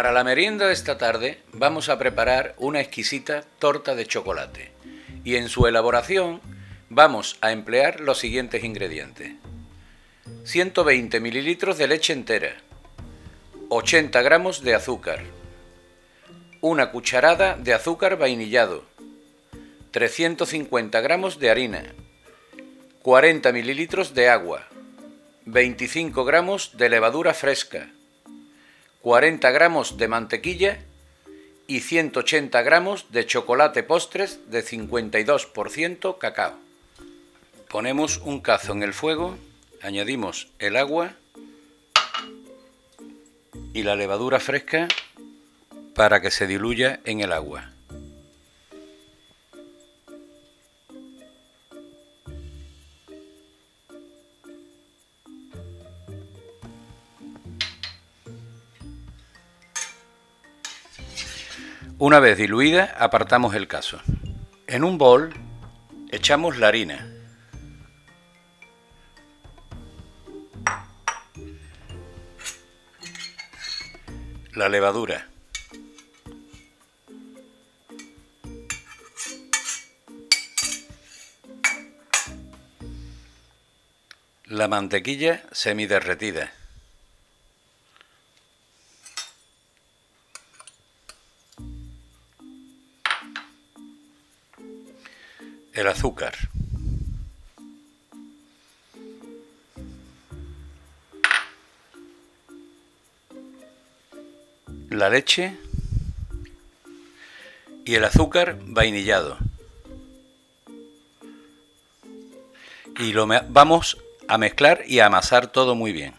Para la merienda de esta tarde vamos a preparar una exquisita torta de chocolate y en su elaboración vamos a emplear los siguientes ingredientes: 120 ml de leche entera, 80 gramos de azúcar, una cucharada de azúcar vainillado, 350 gramos de harina, 40 ml de agua, 25 gramos de levadura fresca, 40 gramos de mantequilla y 180 gramos de chocolate postres de 52% cacao. Ponemos un cazo en el fuego, añadimos el agua y la levadura fresca para que se diluya en el agua. Una vez diluida, apartamos el cazo. En un bol echamos la harina. La levadura. La mantequilla semiderretida. El azúcar. La leche y el azúcar vainillado. Y lo vamos a mezclar y a amasar todo muy bien.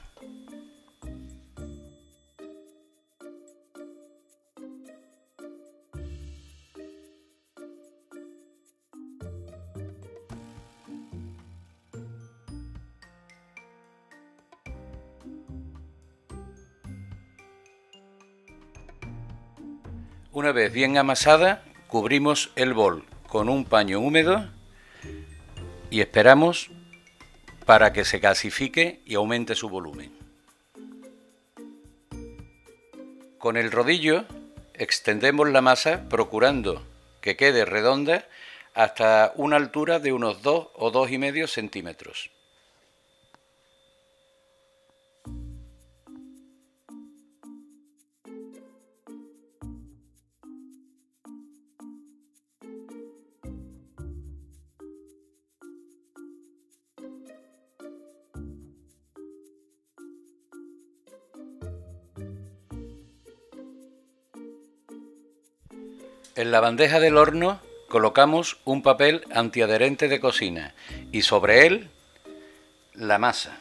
Una vez bien amasada, cubrimos el bol con un paño húmedo y esperamos para que se gasifique y aumente su volumen. Con el rodillo extendemos la masa procurando que quede redonda hasta una altura de unos 2 o 2,5 centímetros. En la bandeja del horno colocamos un papel antiadherente de cocina y sobre él la masa.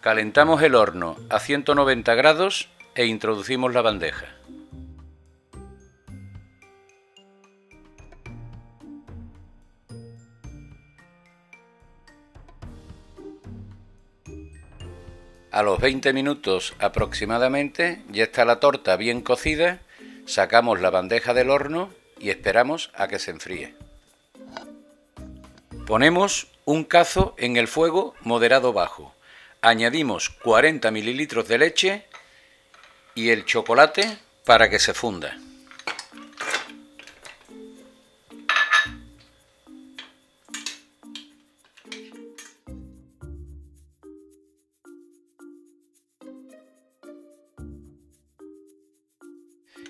Calentamos el horno a 190 grados e introducimos la bandeja. A los 20 minutos aproximadamente ya está la torta bien cocida, sacamos la bandeja del horno y esperamos a que se enfríe. Ponemos un cazo en el fuego moderado bajo, añadimos 40 ml de leche y el chocolate para que se funda.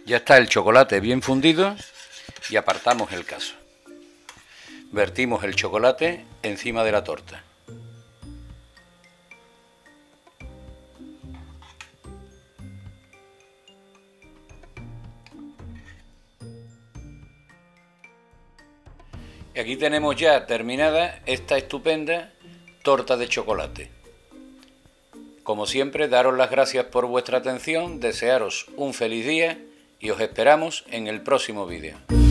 Ya está el chocolate bien fundido y apartamos el cazo. Vertimos el chocolate encima de la torta. Y aquí tenemos ya terminada esta estupenda torta de chocolate. Como siempre, daros las gracias por vuestra atención, desearos un feliz día y os esperamos en el próximo vídeo.